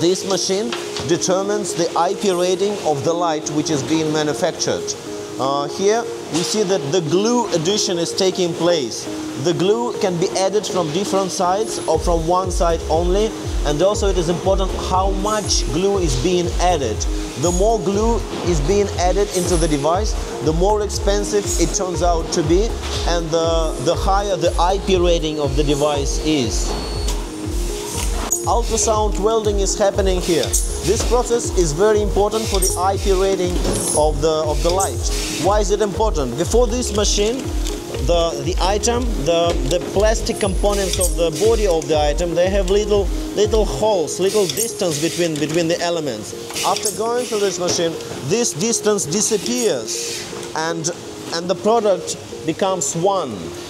This machine determines the IP rating of the light which is being manufactured. Here we see that the glue addition is taking place. The glue can be added from different sides or from one side only, and also it is important how much glue is being added. The more glue is being added into the device, the more expensive it turns out to be, and the higher the IP rating of the device is. Ultrasound welding is happening here. This process is very important for the IP rating of the light. Why is it important? Before this machine, the plastic components of the body of the item, they have little holes, little distance between the elements. After going through this machine, this distance disappears, and the product becomes one.